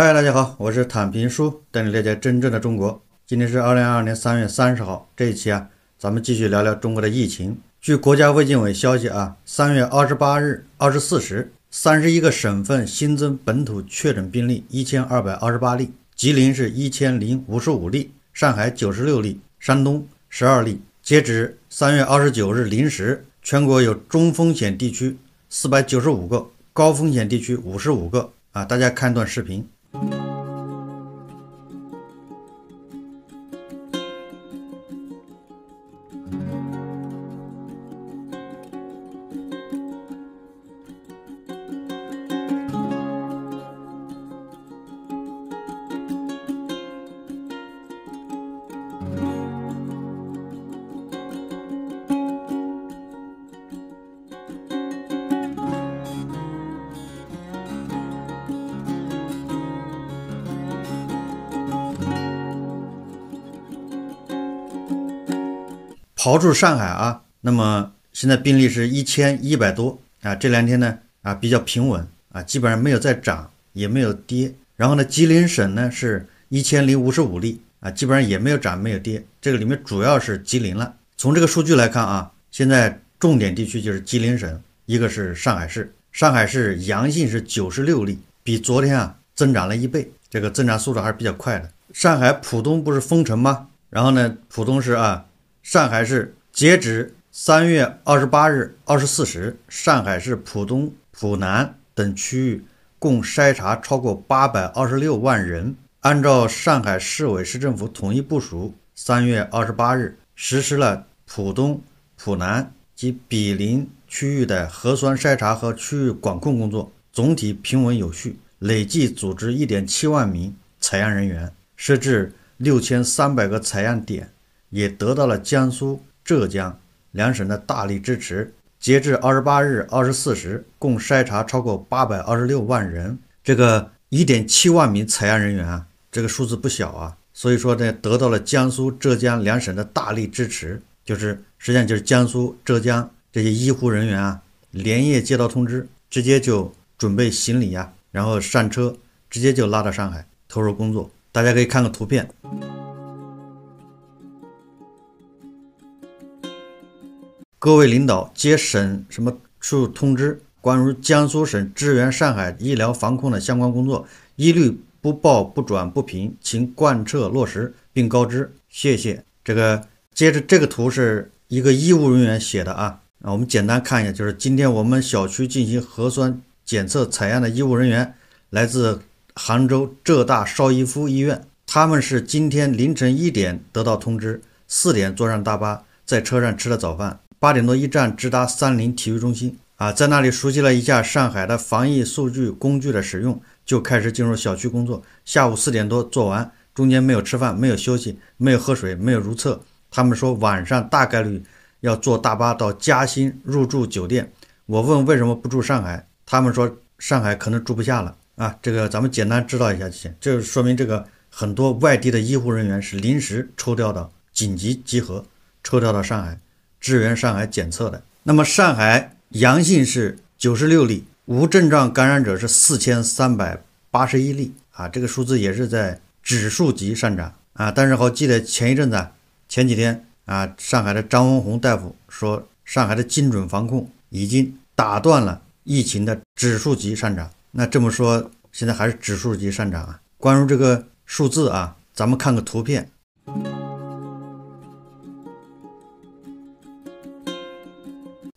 嗨，大家好，我是坦平叔，带你了解真正的中国。今天是2022年3月30号，这一期啊，咱们继续聊聊中国的疫情。据国家卫健委消息啊，3月28日24时，31个省份新增本土确诊病例1228例，吉林是1055例，上海96例，山东12例。截止3月29日0时，全国有中风险地区495个，高风险地区55个啊，大家看段视频。刨出上海啊，那么现在病例是1100多啊，这两天呢啊比较平稳啊，基本上没有再涨也没有跌。然后呢，吉林省呢是1055例啊，基本上也没有涨没有跌，这个里面主要是吉林了。从这个数据来看啊，现在重点地区就是吉林省，一个是上海市，上海市阳性是96例，比昨天啊增长了一倍，这个增长速度还是比较快的。上海浦东不是封城吗？然后呢，浦东是啊。上海市截止3月28日24时，上海市浦东、浦南等区域共筛查超过826万人。按照上海市委市政府统一部署，3月28日实施了浦东、浦南及毗邻区域的核酸筛查和区域管控工作，总体平稳有序，累计组织 1.7 万名采样人员，设置6300个采样点。也得到了江苏、浙江两省的大力支持。截至28日24时，共筛查超过826万人。这个 1.7 万名采样人员啊，这个数字不小啊。所以说呢，得到了江苏、浙江两省的大力支持，就是实际上就是江苏、浙江这些医护人员啊，连夜接到通知，直接就准备行李啊，然后上车，直接就拉到上海投入工作。大家可以看个图片。各位领导接省什么处通知，关于江苏省支援上海医疗防控的相关工作，一律不报不转不评，请贯彻落实并告知，谢谢。这个接着这个图是一个医务人员写的啊，我们简单看一下，就是今天我们小区进行核酸检测采样的医务人员来自杭州浙大邵逸夫医院，他们是今天凌晨1点得到通知，4点坐上大巴，在车上吃了早饭。8点多一站直达30体育中心啊，在那里熟悉了一下上海的防疫数据工具的使用，就开始进入小区工作。下午4点多做完，中间没有吃饭，没有休息，没有喝水，没有如厕。他们说晚上大概率要坐大巴到嘉兴入住酒店。我问为什么不住上海，他们说上海可能住不下了啊。这个咱们简单知道一下就行，这说明这个很多外地的医护人员是临时抽调的，紧急集合抽调到上海。支援上海检测的。那么上海阳性是96例，无症状感染者是4381例啊，这个数字也是在指数级上涨啊。但是好记得前几天啊，上海的张文宏大夫说，上海的精准防控已经打断了疫情的指数级上涨。那这么说，现在还是指数级上涨啊。关于这个数字啊，咱们看个图片。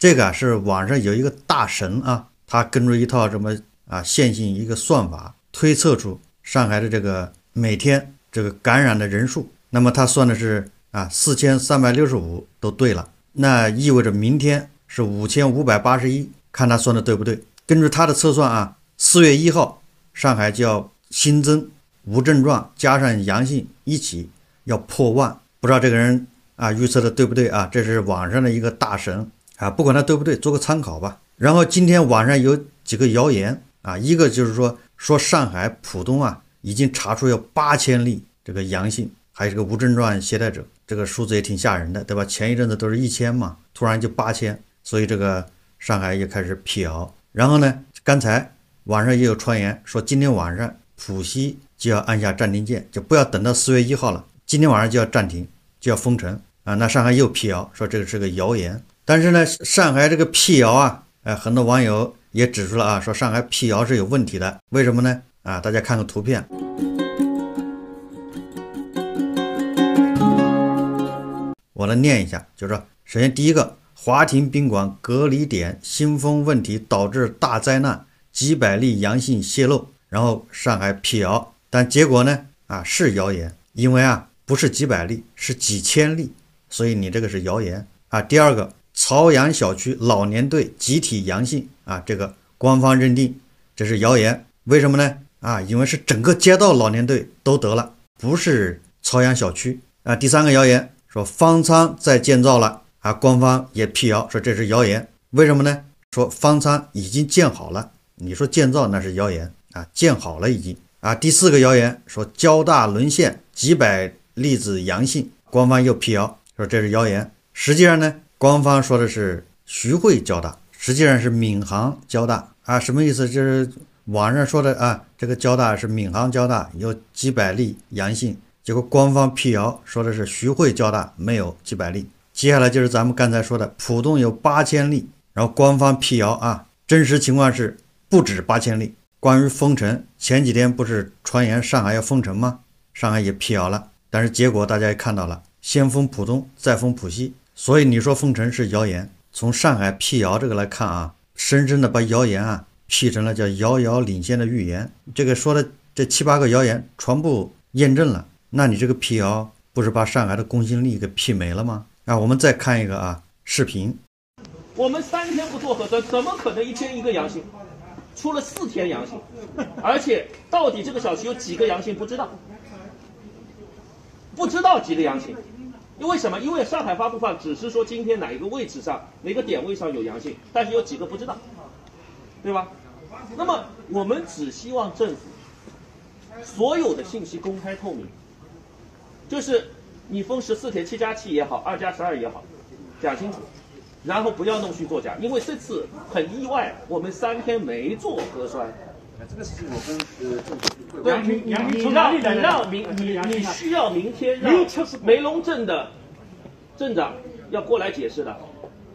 这个是网上有一个大神啊，他跟着一套什么啊线性一个算法，推测出上海的这个每天这个感染的人数。那么他算的是啊4365都对了，那意味着明天是5581，看他算的对不对。根据他的测算啊，4月1号上海就要新增无症状加上阳性一起要破万，不知道这个人啊预测的对不对啊，这是网上的一个大神。啊，不管它对不对，做个参考吧。然后今天晚上有几个谣言啊，一个就是说上海浦东啊已经查出有8000例这个阳性，还有这个无症状携带者，这个数字也挺吓人的，对吧？前一阵子都是1000嘛，突然就8000，所以这个上海也开始辟谣。然后呢，刚才网上也有传言说今天晚上浦西就要按下暂停键，就不要等到4月1号了，今天晚上就要暂停，就要封城啊。那上海又辟谣说这个是个谣言，但是呢，上海这个辟谣啊，很多网友也指出了啊，说上海辟谣是有问题的，为什么呢？啊，大家看个图片。我来念一下，就是说，首先第一个，华亭宾馆隔离点新风问题导致大灾难，几百例阳性泄露，然后上海辟谣，但结果呢，啊是谣言，因为啊不是几百例，是几千例，所以你这个是谣言啊。第二个，朝阳小区老年队集体阳性啊，这个官方认定这是谣言，为什么呢？啊，因为是整个街道老年队都得了，不是朝阳小区啊。第三个谣言。说方舱在建造了啊，官方也辟谣说这是谣言，为什么呢？说方舱已经建好了，你说建造那是谣言啊，建好了已经啊。第四个谣言说交大沦陷几百例子阳性，官方又辟谣说这是谣言，实际上呢，官方说的是徐汇交大，实际上是闵行交大啊，什么意思？就是网上说的啊，这个交大是闵行交大，有几百例阳性。结果官方辟谣说的是徐汇交大没有几百例，接下来就是咱们刚才说的浦东有8000例，然后官方辟谣啊，真实情况是不止8000例。关于封城，前几天不是传言上海要封城吗？上海也辟谣了，但是结果大家也看到了，先封浦东，再封浦西，所以你说封城是谣言，从上海辟谣这个来看啊，深深的把谣言啊辟成了叫遥遥领先的预言，这个说的这7、8个谣言全部验证了。那你这个辟谣不是把上海的公信力给辟没了吗？啊，我们再看一个啊视频。我们3天不做核酸，怎么可能1天1个阳性？出了4天阳性，而且到底这个小区有几个阳性不知道，不知道几个阳性。因为什么？因为上海发布只是说今天哪一个位置上、哪个点位上有阳性，但是有几个不知道，对吧？那么我们只希望政府所有的信息公开透明。就是你封14天，7+7也好，2+12也好，讲清楚，然后不要弄虚作假。因为这次很意外，我们3天没做核酸。这个事情我跟对，你需要明天让梅陇镇的镇长要过来解释的。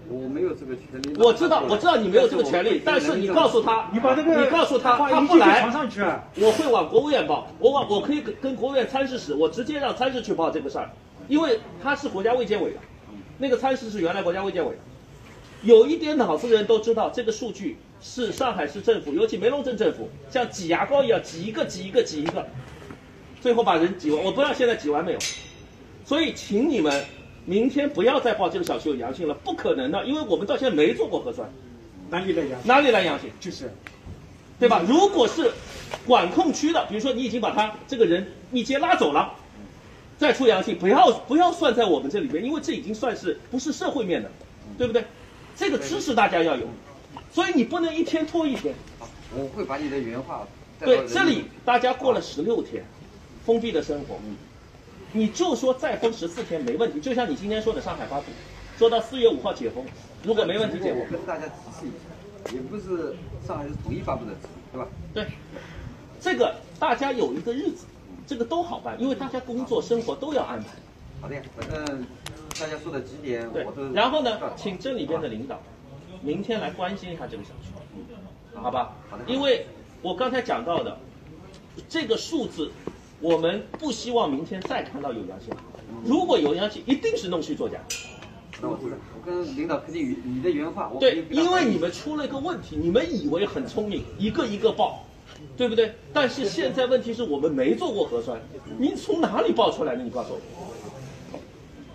我没有这个权利。我知道你没有这个权利，但是你告诉他，你告诉他，他不来，我会往国务院报，我可以跟国务院参事室，我直接让参事去报这个事儿，因为他是国家卫健委的，那个参事是原来国家卫健委的，有一点脑子的人都知道，这个数据是上海市政府，尤其梅陇镇政府像挤牙膏一样挤一个挤一个挤一个，最后把人挤完。我不知道现在挤完没有，所以请你们。明天不要再报这个小区有阳性了，不可能的，因为我们到现在没做过核酸。哪里来阳性？就是，对吧？如果是管控区的，比如说你已经把他这个人密接拉走了，再出阳性，不要算在我们这里边，因为这已经算是不是社会面的，对不对？这个知识大家要有，所以你不能1天拖1天。我会把你的原话。对，这里大家过了16天，封闭的生活。你就说再封14天没问题，就像你今天说的上海发布，说到4月5号解封，如果没问题解封。我跟大家提示一下，也不是上海是统一发布的，对吧？对，这个大家有一个日子，这个都好办，因为大家工作生活都要安排。好的呀，反正大家说的几点我都。对，然后呢，请镇里边的领导明天来关心一下这个小区，好吧？好的。因为我刚才讲到的这个数字。我们不希望明天再看到有阳性，如果有阳性，一定是弄虚作假。那我知道，我跟领导肯定你的原话。对，因为你们出了一个问题，你们以为很聪明，一个报，对不对？但是现在问题是我们没做过核酸，你从哪里报出来的？你告诉我，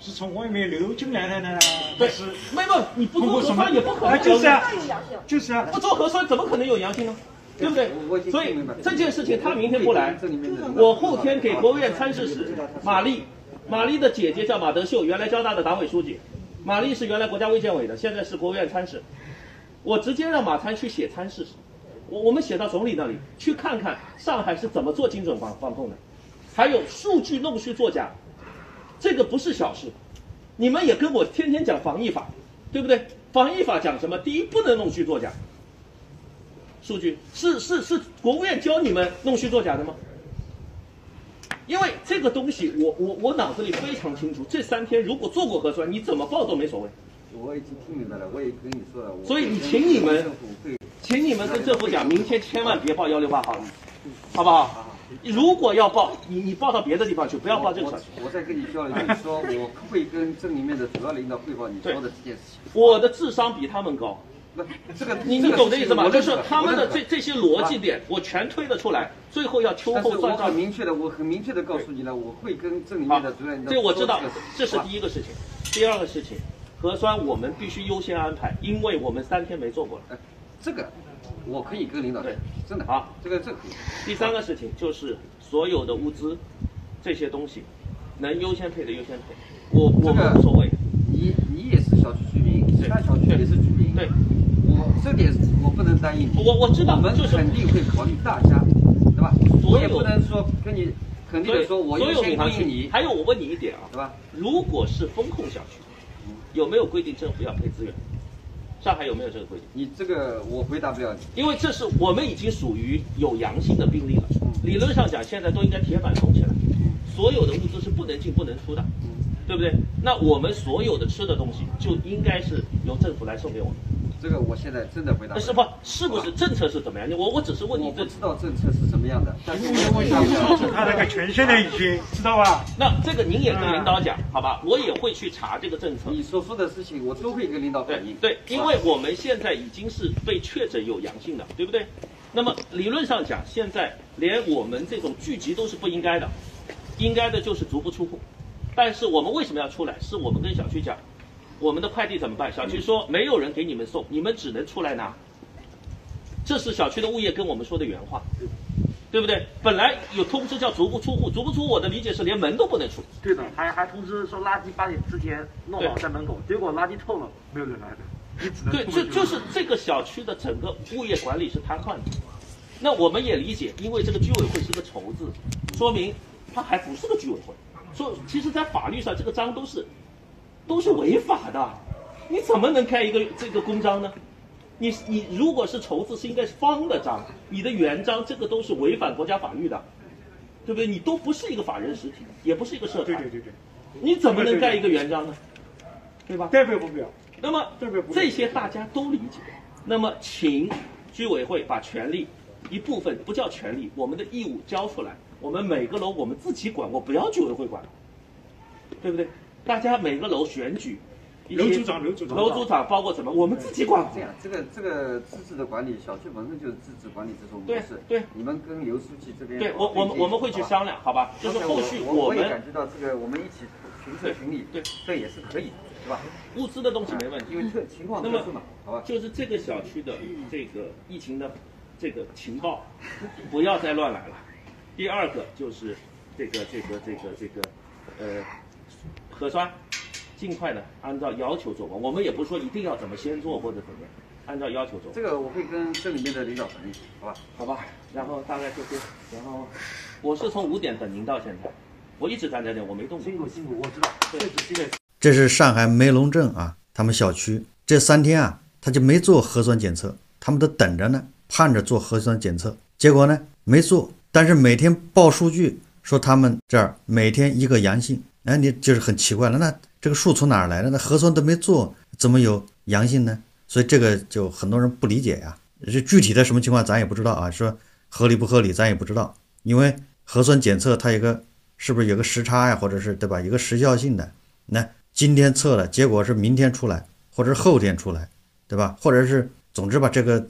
是从外面流进来的呢？对，是。没有，你不做核酸也不可能。就是啊，不做核酸怎么可能有阳性呢？对不对？所以这件事情他明天不来，我后天给国务院参事室，玛丽的姐姐叫马德秀，原来交大的党委书记，玛丽是原来国家卫健委的，现在是国务院参事，我直接让马参去写参事室，我们写到总理那里去看看上海是怎么做精准防控的，还有数据弄虚作假，这个不是小事，你们也跟我天天讲防疫法，对不对？防疫法讲什么？第一，不能弄虚作假。数据是国务院教你们弄虚作假的吗？因为这个东西我脑子里非常清楚，这3天如果做过核酸，你怎么报都没所谓。我已经听明白了，我也跟你说了。所以请你们跟政府讲，明天千万别报168号，好不好？如果要报，你报到别的地方去，不要报这个上去。我再跟你说了，你说我会跟镇里面的主要领导汇报你说的这件事情。我的智商比他们高。 你懂的意思吗？就是他们的这些逻辑点，我全推得出来。最后要秋后算账。我很明确的告诉你了，我会跟这里面的主任。这我知道，这是第一个事情。第二个事情，核酸我们必须优先安排，因为我们3天没做过了。这个我可以跟领导对，真的啊，这个可以。第三个事情就是所有的物资，这些东西能优先配的优先配，我们无所谓。你也是小区居民，其他小区也是居民。对。 这点我不能答应你，我知道，我们肯定会考虑大家，对吧？我也不能说跟你肯定的说，我优先答应你。还有，我问你一点啊，对吧？如果是风控小区，有没有规定政府要配资源？上海有没有这个规定？你这个我回答不了你，因为这是我们已经属于有阳性的病例了。理论上讲，现在都应该铁板封起来，所有的物资是不能进不能出的，对不对？那我们所有的吃的东西就应该是由政府来送给我们。 这个我现在真的回答不了。是不是政策是怎么样？我只是问你，我不知道政策是怎么样的。但是我想问他那个权限的已经知道吧？那这个您也跟领导讲，好吧？我也会去查这个政策。你所说的事情，我都会跟领导反映。对，因为我们现在已经是被确诊有阳性的，对不对？那么理论上讲，现在连我们这种聚集都是不应该的，应该的就是足不出户。但是我们为什么要出来？是我们跟小区讲。 我们的快递怎么办？小区说没有人给你们送，你们只能出来拿。这是小区的物业跟我们说的原话，对不对？本来有通知叫足不出户，足不出户我的理解是连门都不能出。对的，还通知说垃圾8点之前弄好在门口，结果垃圾臭了，没有人来的，你只能对，就是这个小区的整个物业管理是瘫痪的。那我们也理解，因为这个居委会是个筹字，说明它还不是个居委会。说其实，在法律上这个章都是违法的，你怎么能开一个这个公章呢？你如果是筹字，是应该是方的章，你的原章这个都是违反国家法律的，对不对？你都不是一个法人实体，也不是一个社团，对，你怎么能盖一个原章呢？对吧？代表不了。那么这些大家都理解。那么请居委会把权利一部分不叫权利，我们的义务交出来，我们每个楼我们自己管，我不要居委会管，对不对？ 大家每个楼选举，楼组长包括什么？我们自己管。这样，这个自治的管理，小区本身就是自治管理这种模式。对，你们跟刘书记这边。对，我们会去商量，好吧？就是后续我们。我也感觉到这个，我们一起群策群力，对，这也是可以，是吧？物资的东西没问题，因为这情况特殊嘛，好吧？就是这个小区的这个疫情的这个情报，不要再乱来了。第二个就是这个。核酸，尽快的按照要求做完。我们也不是说一定要怎么先做或者怎么样，按照要求做。这个我会跟这里面的领导反映，好吧？好吧。然后大概就是，然后我是从5点等您到现在，我一直站在这，我没动。辛苦，我知道。对。这是上海梅陇镇啊，他们小区这3天啊，他就没做核酸检测，他们都等着呢，盼着做核酸检测，结果呢没做，但是每天报数据说他们这儿每天一个阳性。 哎，你就是很奇怪了，那这个数从哪儿来的？那核酸都没做，怎么有阳性呢？所以这个就很多人不理解呀、啊。这具体的什么情况咱也不知道啊，说合理不合理咱也不知道，因为核酸检测它有个是不是有个时差呀、啊，或者是对吧？有个时效性的，那今天测了，结果是明天出来，或者是后天出来，对吧？或者是总之吧，这个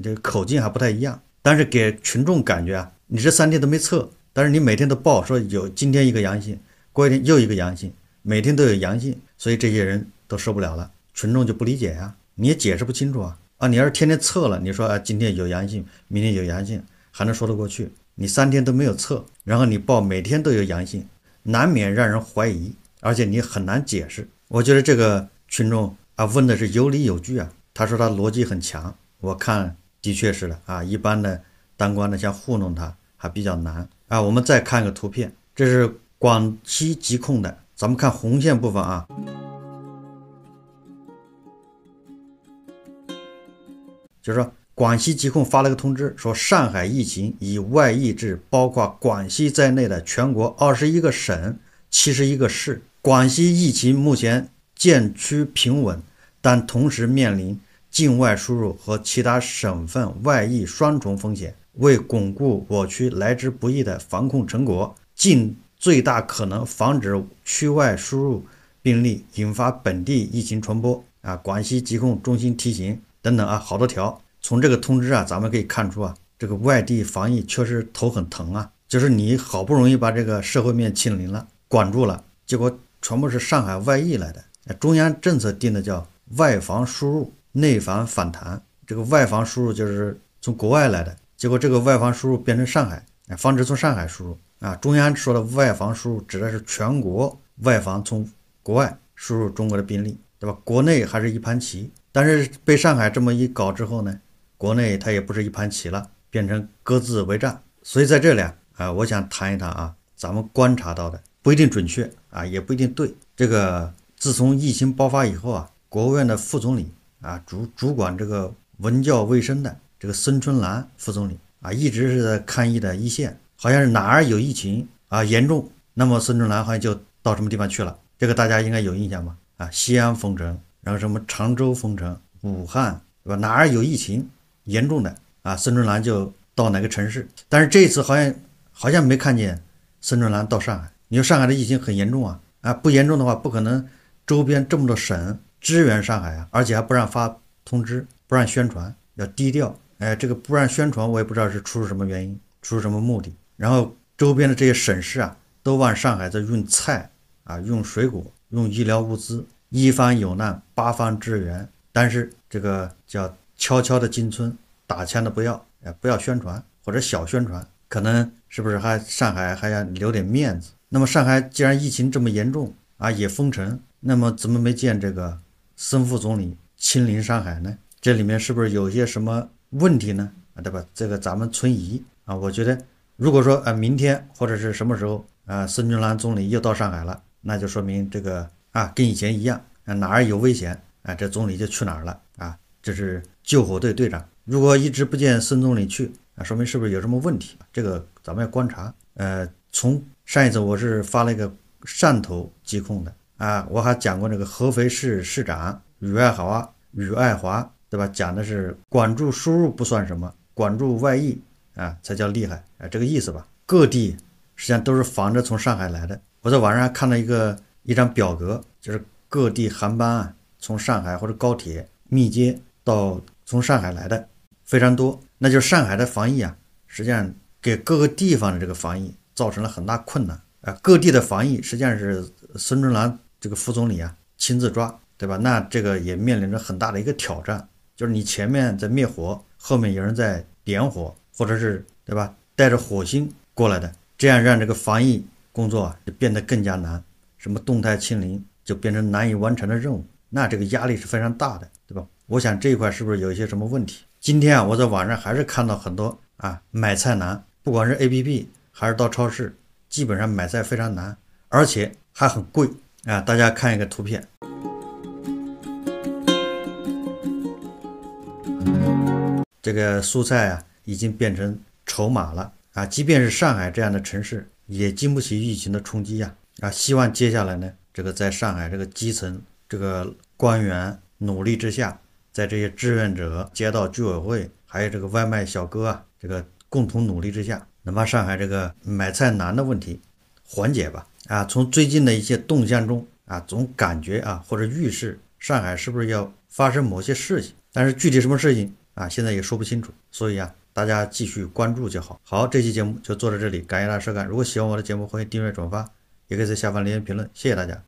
这个口径还不太一样，但是给群众感觉啊，你这3天都没测，但是你每天都报说有今天一个阳性。 过一天又一个阳性，每天都有阳性，所以这些人都受不了了，群众就不理解呀、啊，你也解释不清楚啊！啊，你要是天天测了，你说啊今天有阳性，明天有阳性，还能说得过去。你3天都没有测，然后你报每天都有阳性，难免让人怀疑，而且你很难解释。我觉得这个群众啊问的是有理有据啊，他说他逻辑很强，我看的确是的啊，一般的当官的想糊弄他还比较难啊。我们再看个图片，这是。 广西疾控的，咱们看红线部分啊。就是说，广西疾控发了个通知，说上海疫情已外溢至包括广西在内的全国21个省、71个市。广西疫情目前渐趋平稳，但同时面临境外输入和其他省份外溢双重风险。为巩固我区来之不易的防控成果，尽最大可能防止区外输入病例引发本地疫情传播啊，广西疾控中心提醒等等啊，好多条。从这个通知啊，咱们可以看出啊，这个外地防疫确实头很疼啊，就是你好不容易把这个社会面清零了、管住了，结果全部是上海外溢来的。中央政策定的叫外防输入、内防反弹，这个外防输入就是从国外来的。结果这个外防输入变成上海，防止从上海输入啊。中央说的外防输入指的是全国外防从国外输入中国的病例，对吧？国内还是一盘棋，但是被上海这么一搞之后呢，国内它也不是一盘棋了，变成各自为战。所以在这里啊，我想谈一谈啊，咱们观察到的不一定准确啊，也不一定对。这个自从疫情爆发以后啊，国务院的副总理啊，主管这个文教卫生的。这个孙春兰副总理啊，一直是在抗疫的一线，好像是哪儿有疫情啊严重，那么孙春兰好像就到什么地方去了，这个大家应该有印象吧？啊，西安封城，然后什么常州封城，武汉，对吧？哪儿有疫情严重的啊，孙春兰就到哪个城市。但是这一次好像没看见孙春兰到上海。你说上海的疫情很严重啊，啊不严重的话，不可能周边这么多省支援上海啊，而且还不让发通知，不让宣传，要低调。哎，这个不让宣传，我也不知道是出什么原因，出什么目的。然后周边的这些省市啊，都往上海在运菜啊，用水果，用医疗物资，一方有难，八方支援。但是这个叫悄悄的进村，打枪的不要，不要宣传或者小宣传，可能是不是还上海还要留点面子？那么上海既然疫情这么严重啊，也封城，那么怎么没见这个孙副总理亲临上海呢？这里面是不是有些什么问题呢？对吧？这个咱们存疑啊。我觉得，如果说明天或者是什么时候啊，孙春兰总理又到上海了，那就说明这个啊跟以前一样啊，哪儿有危险啊，这总理就去哪儿了啊。这是救火队队长。如果一直不见孙总理去啊，说明是不是有什么问题？这个咱们要观察。从上一次我是发了一个汕头疾控的啊，我还讲过这个合肥市市长于爱华。对吧？讲的是管住输入不算什么，管住外溢啊才叫厉害啊，这个意思吧。各地实际上都是防着从上海来的。我在网上看了一张表格，就是各地航班啊，从上海或者高铁、密接到从上海来的非常多。那就是上海的防疫啊，实际上给各个地方的这个防疫造成了很大困难啊。各地的防疫实际上是孙春兰这个副总理啊亲自抓，对吧？那这个也面临着很大的一个挑战。就是你前面在灭火，后面有人在点火，或者是对吧，带着火星过来的，这样让这个防疫工作啊就变得更加难，什么动态清零就变成难以完成的任务，那这个压力是非常大的，对吧？我想这一块是不是有一些什么问题？今天啊，我在网上还是看到很多啊买菜难，不管是 APP 还是到超市，基本上买菜非常难，而且还很贵啊！大家看一个图片。这个蔬菜啊，已经变成筹码了啊！即便是上海这样的城市，也经不起疫情的冲击呀！啊，希望接下来呢，这个在上海这个基层这个官员努力之下，在这些志愿者、街道居委会，还有这个外卖小哥啊，这个共同努力之下，能把上海这个买菜难的问题缓解吧！啊，从最近的一些动向中啊，总感觉啊或者预示上海是不是要发生某些事情，但是具体什么事情？啊，现在也说不清楚，所以啊，大家继续关注就好。好，这期节目就做到这里，感谢大家收看。如果喜欢我的节目，欢迎订阅、转发，也可以在下方留言评论。谢谢大家。